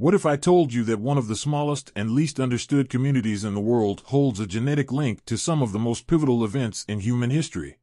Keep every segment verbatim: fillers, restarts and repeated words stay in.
What if I told you that one of the smallest and least understood communities in the world holds a genetic link to some of the most pivotal events in human history?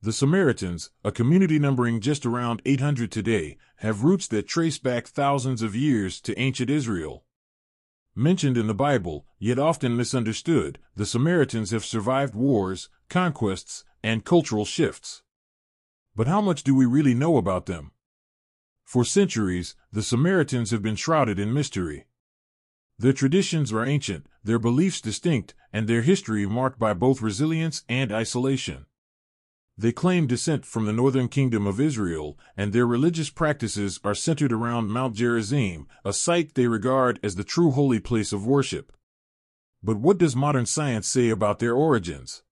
The Samaritans, a community numbering just around eight hundred today, have roots that trace back thousands of years to ancient Israel. Mentioned in the Bible, yet often misunderstood, the Samaritans have survived wars, conquests, and cultural shifts. But how much do we really know about them? For centuries, the Samaritans have been shrouded in mystery. Their traditions are ancient, their beliefs distinct, and their history marked by both resilience and isolation. They claim descent from the northern kingdom of Israel, and their religious practices are centered around Mount Gerizim, a site they regard as the true holy place of worship. But what does modern science say about their origins?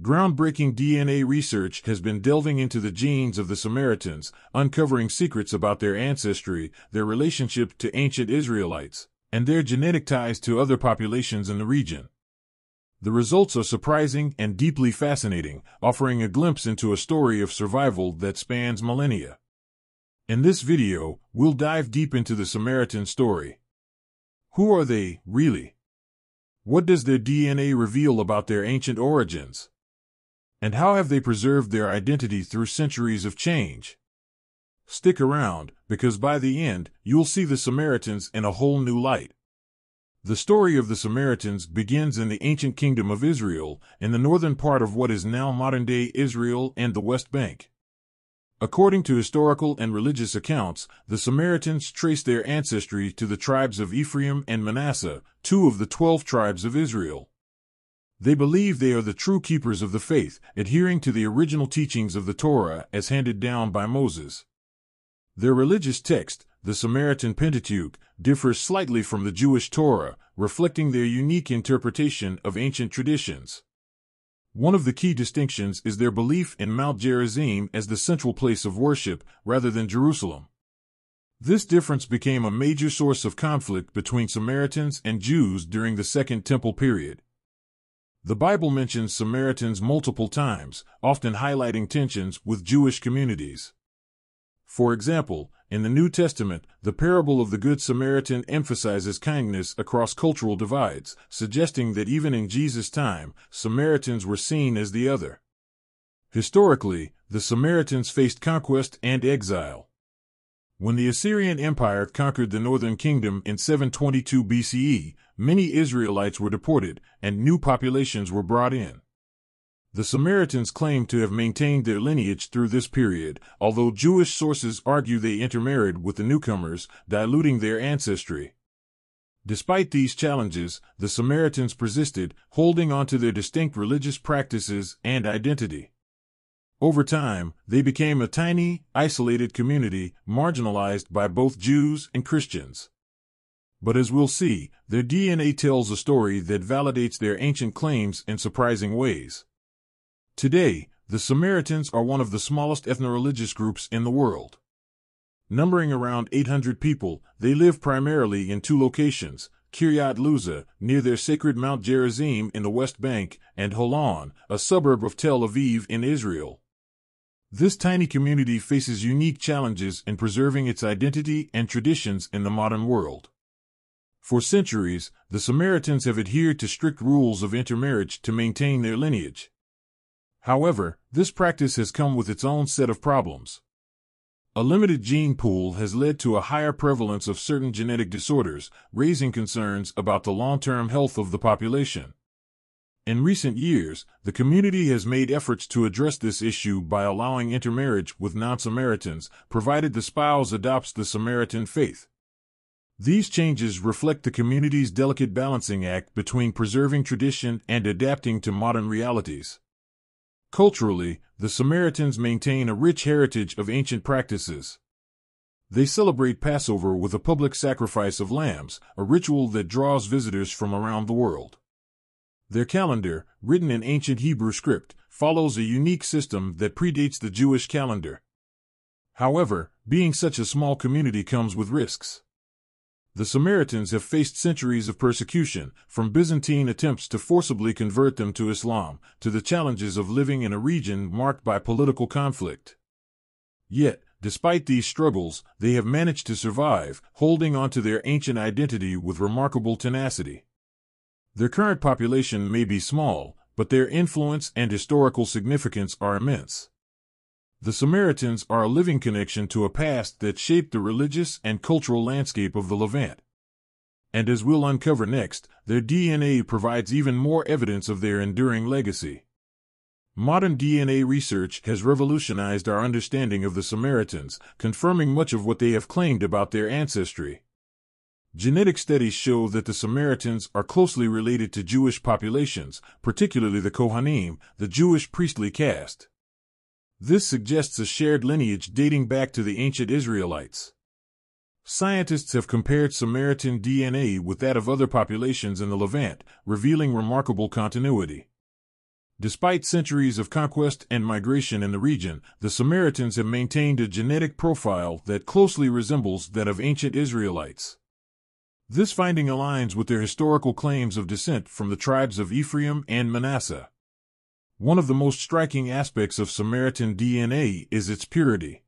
Groundbreaking D N A research has been delving into the genes of the Samaritans, uncovering secrets about their ancestry, their relationship to ancient Israelites, and their genetic ties to other populations in the region. The results are surprising and deeply fascinating, offering a glimpse into a story of survival that spans millennia. In this video, we'll dive deep into the Samaritan story. Who are they, really? What does their D N A reveal about their ancient origins? And how have they preserved their identity through centuries of change? Stick around, because by the end, you'll see the Samaritans in a whole new light. The story of the Samaritans begins in the ancient kingdom of Israel, in the northern part of what is now modern-day Israel and the West Bank. According to historical and religious accounts, the Samaritans trace their ancestry to the tribes of Ephraim and Manasseh, two of the twelve tribes of Israel. They believe they are the true keepers of the faith, adhering to the original teachings of the Torah as handed down by Moses. Their religious text, the Samaritan Pentateuch, differs slightly from the Jewish Torah, reflecting their unique interpretation of ancient traditions. One of the key distinctions is their belief in Mount Gerizim as the central place of worship, rather than Jerusalem. This difference became a major source of conflict between Samaritans and Jews during the Second Temple period. The Bible mentions Samaritans multiple times, often highlighting tensions with Jewish communities. For example, in the New Testament, the parable of the Good Samaritan emphasizes kindness across cultural divides, suggesting that even in Jesus' time, Samaritans were seen as the other. Historically, the Samaritans faced conquest and exile. When the Assyrian Empire conquered the northern kingdom in seven twenty-two B C E, many Israelites were deported, and new populations were brought in. The Samaritans claim to have maintained their lineage through this period, although Jewish sources argue they intermarried with the newcomers, diluting their ancestry. Despite these challenges, the Samaritans persisted, holding on to their distinct religious practices and identity. Over time, they became a tiny, isolated community, marginalized by both Jews and Christians. But as we'll see, their D N A tells a story that validates their ancient claims in surprising ways. Today, the Samaritans are one of the smallest ethno-religious groups in the world. Numbering around eight hundred people, they live primarily in two locations, Kiryat Luza, near their sacred Mount Gerizim in the West Bank, and Holon, a suburb of Tel Aviv in Israel. This tiny community faces unique challenges in preserving its identity and traditions in the modern world. For centuries, the Samaritans have adhered to strict rules of intermarriage to maintain their lineage. However, this practice has come with its own set of problems. A limited gene pool has led to a higher prevalence of certain genetic disorders, raising concerns about the long-term health of the population. In recent years, the community has made efforts to address this issue by allowing intermarriage with non-Samaritans, provided the spouse adopts the Samaritan faith. These changes reflect the community's delicate balancing act between preserving tradition and adapting to modern realities. Culturally, the Samaritans maintain a rich heritage of ancient practices. They celebrate Passover with a public sacrifice of lambs, a ritual that draws visitors from around the world. Their calendar, written in ancient Hebrew script, follows a unique system that predates the Jewish calendar. However, being such a small community comes with risks. The Samaritans have faced centuries of persecution, from Byzantine attempts to forcibly convert them to Islam, to the challenges of living in a region marked by political conflict. Yet, Despite these struggles, they have managed to survive, holding on to their ancient identity with remarkable tenacity. Their current population may be small, but their influence and historical significance are immense. The Samaritans are a living connection to a past that shaped the religious and cultural landscape of the Levant. And as we'll uncover next, their D N A provides even more evidence of their enduring legacy. Modern D N A research has revolutionized our understanding of the Samaritans, confirming much of what they have claimed about their ancestry. Genetic studies show that the Samaritans are closely related to Jewish populations, particularly the Kohanim, the Jewish priestly caste. This suggests a shared lineage dating back to the ancient Israelites. Scientists have compared Samaritan D N A with that of other populations in the Levant, revealing remarkable continuity. Despite centuries of conquest and migration in the region, the Samaritans have maintained a genetic profile that closely resembles that of ancient Israelites. This finding aligns with their historical claims of descent from the tribes of Ephraim and Manasseh. One of the most striking aspects of Samaritan D N A is its purity.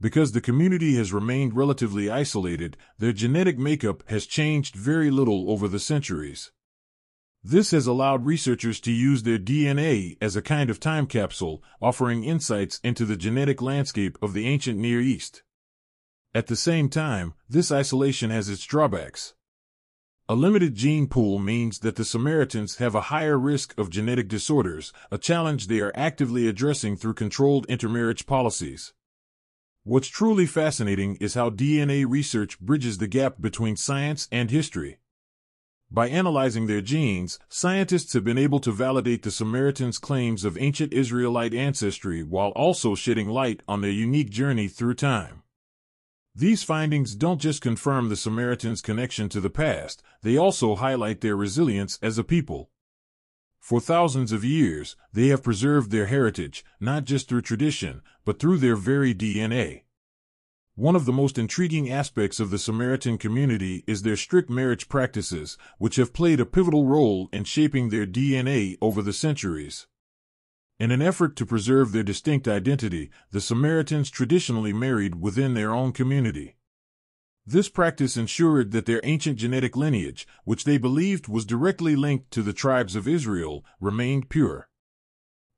Because the community has remained relatively isolated, their genetic makeup has changed very little over the centuries. This has allowed researchers to use their D N A as a kind of time capsule, offering insights into the genetic landscape of the ancient Near East. At the same time, this isolation has its drawbacks. A limited gene pool means that the Samaritans have a higher risk of genetic disorders, a challenge they are actively addressing through controlled intermarriage policies. What's truly fascinating is how D N A research bridges the gap between science and history. By analyzing their genes, scientists have been able to validate the Samaritans' claims of ancient Israelite ancestry while also shedding light on their unique journey through time. These findings don't just confirm the Samaritans' connection to the past, they also highlight their resilience as a people. For thousands of years, they have preserved their heritage, not just through tradition, but through their very D N A. One of the most intriguing aspects of the Samaritan community is their strict marriage practices, which have played a pivotal role in shaping their D N A over the centuries. In an effort to preserve their distinct identity, the Samaritans traditionally married within their own community. This practice ensured that their ancient genetic lineage, which they believed was directly linked to the tribes of Israel, remained pure.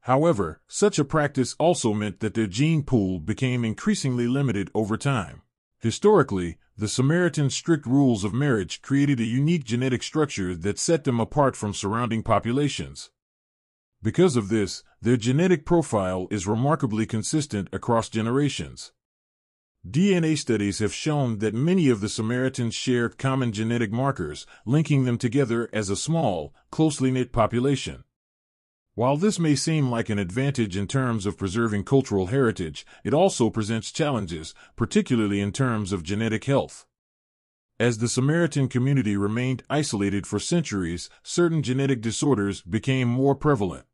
However, such a practice also meant that their gene pool became increasingly limited over time. Historically, the Samaritans' strict rules of marriage created a unique genetic structure that set them apart from surrounding populations. Because of this, their genetic profile is remarkably consistent across generations. D N A studies have shown that many of the Samaritans share common genetic markers, linking them together as a small, closely knit population. While this may seem like an advantage in terms of preserving cultural heritage, it also presents challenges, particularly in terms of genetic health. As the Samaritan community remained isolated for centuries, certain genetic disorders became more prevalent.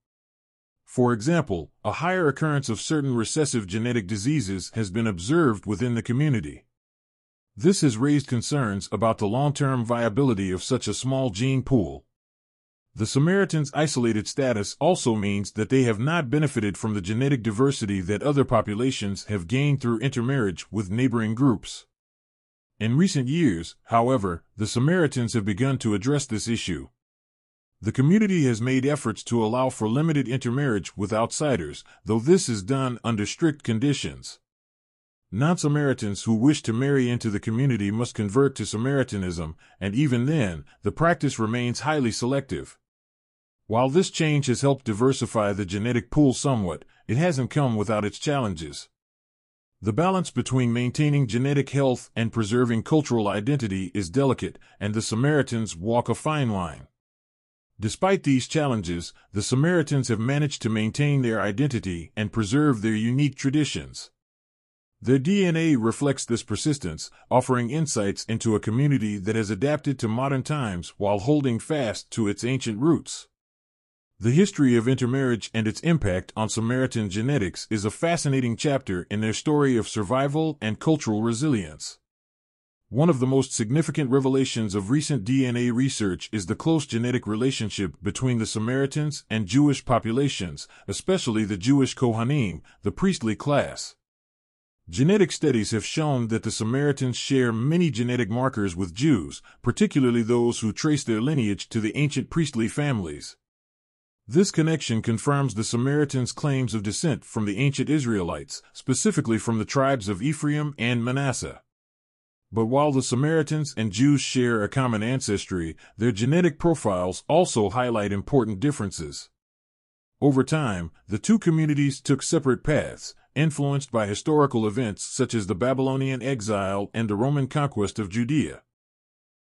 For example, a higher occurrence of certain recessive genetic diseases has been observed within the community. This has raised concerns about the long-term viability of such a small gene pool. The Samaritans' isolated status also means that they have not benefited from the genetic diversity that other populations have gained through intermarriage with neighboring groups. In recent years, however, the Samaritans have begun to address this issue. The community has made efforts to allow for limited intermarriage with outsiders, though this is done under strict conditions. Non-Samaritans who wish to marry into the community must convert to Samaritanism, and even then, the practice remains highly selective. While this change has helped diversify the genetic pool somewhat, it hasn't come without its challenges. The balance between maintaining genetic health and preserving cultural identity is delicate, and the Samaritans walk a fine line. Despite these challenges, the Samaritans have managed to maintain their identity and preserve their unique traditions. Their D N A reflects this persistence, offering insights into a community that has adapted to modern times while holding fast to its ancient roots. The history of intermarriage and its impact on Samaritan genetics is a fascinating chapter in their story of survival and cultural resilience. One of the most significant revelations of recent D N A research is the close genetic relationship between the Samaritans and Jewish populations, especially the Jewish Kohanim, the priestly class. Genetic studies have shown that the Samaritans share many genetic markers with Jews, particularly those who trace their lineage to the ancient priestly families. This connection confirms the Samaritans' claims of descent from the ancient Israelites, specifically from the tribes of Ephraim and Manasseh. But while the Samaritans and Jews share a common ancestry, their genetic profiles also highlight important differences. Over time, the two communities took separate paths, influenced by historical events such as the Babylonian exile and the Roman conquest of Judea.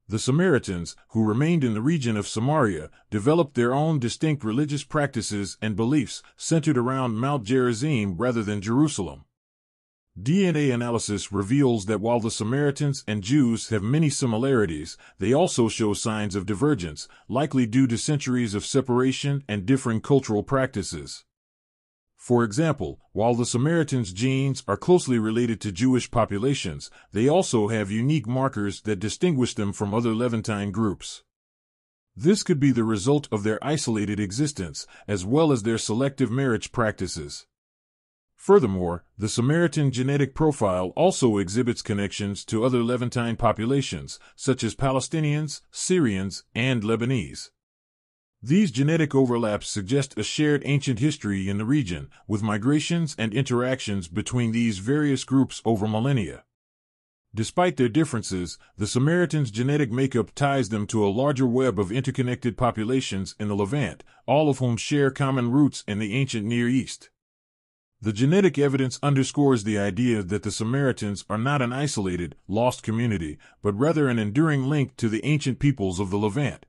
The Samaritans, who remained in the region of Samaria, developed their own distinct religious practices and beliefs centered around Mount Gerizim rather than Jerusalem. D N A analysis reveals that while the Samaritans and Jews have many similarities, they also show signs of divergence, likely due to centuries of separation and differing cultural practices. For example, while the Samaritans' genes are closely related to Jewish populations, they also have unique markers that distinguish them from other Levantine groups. This could be the result of their isolated existence, as well as their selective marriage practices. Furthermore, the Samaritan genetic profile also exhibits connections to other Levantine populations, such as Palestinians, Syrians, and Lebanese. These genetic overlaps suggest a shared ancient history in the region, with migrations and interactions between these various groups over millennia. Despite their differences, the Samaritans' genetic makeup ties them to a larger web of interconnected populations in the Levant, all of whom share common roots in the ancient Near East. The genetic evidence underscores the idea that the Samaritans are not an isolated, lost community, but rather an enduring link to the ancient peoples of the Levant.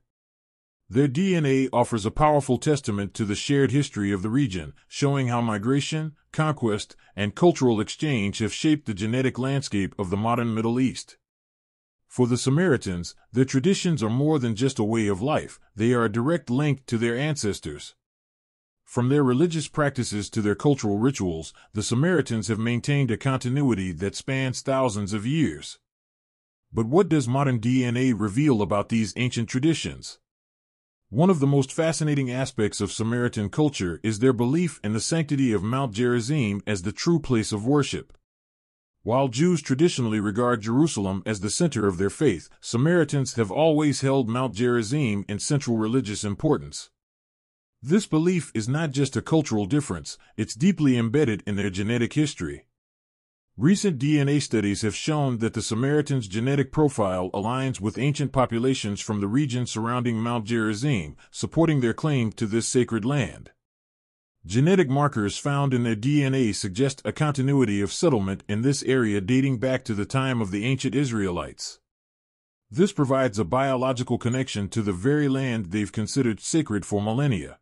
Their D N A offers a powerful testament to the shared history of the region, showing how migration, conquest, and cultural exchange have shaped the genetic landscape of the modern Middle East. For the Samaritans, their traditions are more than just a way of life, they are a direct link to their ancestors. From their religious practices to their cultural rituals, the Samaritans have maintained a continuity that spans thousands of years. But what does modern D N A reveal about these ancient traditions? One of the most fascinating aspects of Samaritan culture is their belief in the sanctity of Mount Gerizim as the true place of worship. While Jews traditionally regard Jerusalem as the center of their faith, Samaritans have always held Mount Gerizim in central religious importance. This belief is not just a cultural difference, it's deeply embedded in their genetic history. Recent D N A studies have shown that the Samaritans' genetic profile aligns with ancient populations from the region surrounding Mount Gerizim, supporting their claim to this sacred land. Genetic markers found in their D N A suggest a continuity of settlement in this area dating back to the time of the ancient Israelites. This provides a biological connection to the very land they've considered sacred for millennia.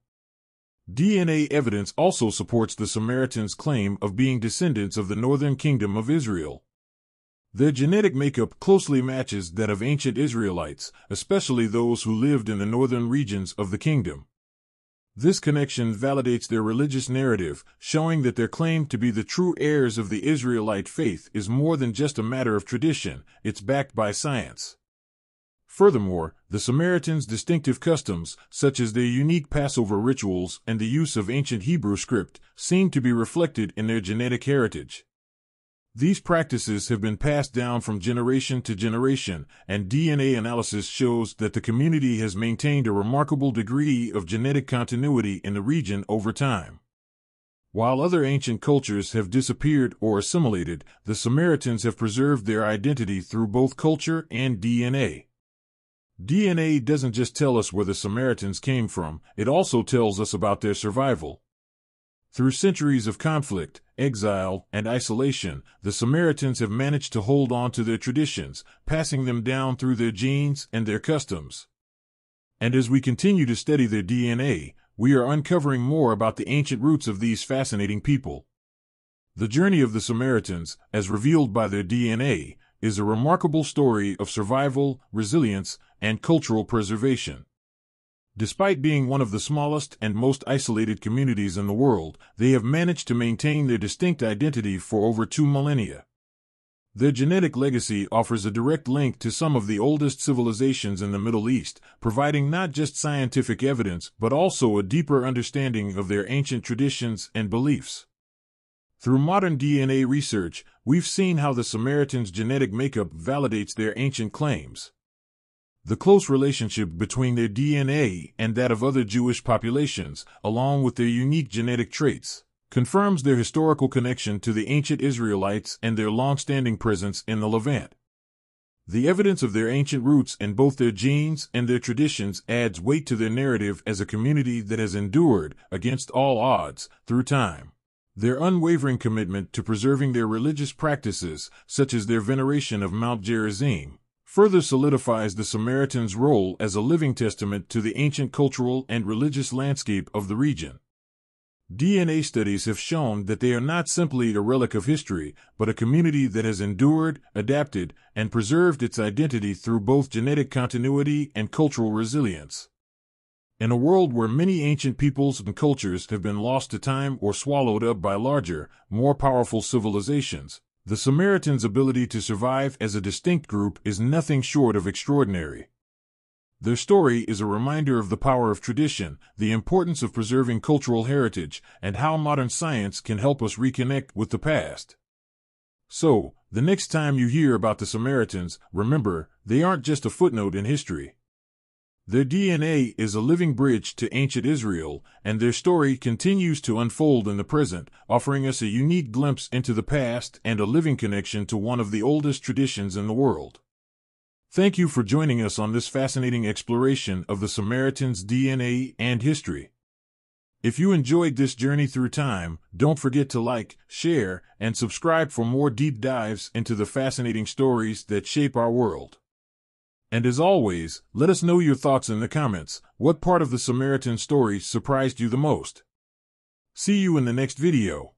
D N A evidence also supports the Samaritans' claim of being descendants of the northern kingdom of Israel. Their genetic makeup closely matches that of ancient Israelites, especially those who lived in the northern regions of the kingdom. This connection validates their religious narrative, showing that their claim to be the true heirs of the Israelite faith is more than just a matter of tradition, it's backed by science. Furthermore, the Samaritans' distinctive customs, such as their unique Passover rituals and the use of ancient Hebrew script, seem to be reflected in their genetic heritage. These practices have been passed down from generation to generation, and D N A analysis shows that the community has maintained a remarkable degree of genetic continuity in the region over time. While other ancient cultures have disappeared or assimilated, the Samaritans have preserved their identity through both culture and D N A. D N A doesn't just tell us where the Samaritans came from, it also tells us about their survival. Through centuries of conflict, exile, and isolation, the Samaritans have managed to hold on to their traditions, passing them down through their genes and their customs. And as we continue to study their D N A, we are uncovering more about the ancient roots of these fascinating people. The journey of the Samaritans, as revealed by their D N A, is a remarkable story of survival, resilience, and cultural preservation. Despite being one of the smallest and most isolated communities in the world, they have managed to maintain their distinct identity for over two millennia. Their genetic legacy offers a direct link to some of the oldest civilizations in the Middle East, providing not just scientific evidence but also a deeper understanding of their ancient traditions and beliefs. Through modern D N A research, we've seen how the Samaritans' genetic makeup validates their ancient claims. The close relationship between their D N A and that of other Jewish populations, along with their unique genetic traits, confirms their historical connection to the ancient Israelites and their long-standing presence in the Levant. The evidence of their ancient roots in both their genes and their traditions adds weight to their narrative as a community that has endured, against all odds, through time. Their unwavering commitment to preserving their religious practices, such as their veneration of Mount Gerizim, further solidifies the Samaritans' role as a living testament to the ancient cultural and religious landscape of the region. D N A studies have shown that they are not simply a relic of history, but a community that has endured, adapted, and preserved its identity through both genetic continuity and cultural resilience. In a world where many ancient peoples and cultures have been lost to time or swallowed up by larger, more powerful civilizations, the Samaritans' ability to survive as a distinct group is nothing short of extraordinary. Their story is a reminder of the power of tradition, the importance of preserving cultural heritage, and how modern science can help us reconnect with the past. So, the next time you hear about the Samaritans, remember, they aren't just a footnote in history. Their D N A is a living bridge to ancient Israel, and their story continues to unfold in the present, offering us a unique glimpse into the past and a living connection to one of the oldest traditions in the world. Thank you for joining us on this fascinating exploration of the Samaritans' D N A and history. If you enjoyed this journey through time, don't forget to like, share, and subscribe for more deep dives into the fascinating stories that shape our world. And as always, let us know your thoughts in the comments. What part of the Samaritan story surprised you the most? See you in the next video.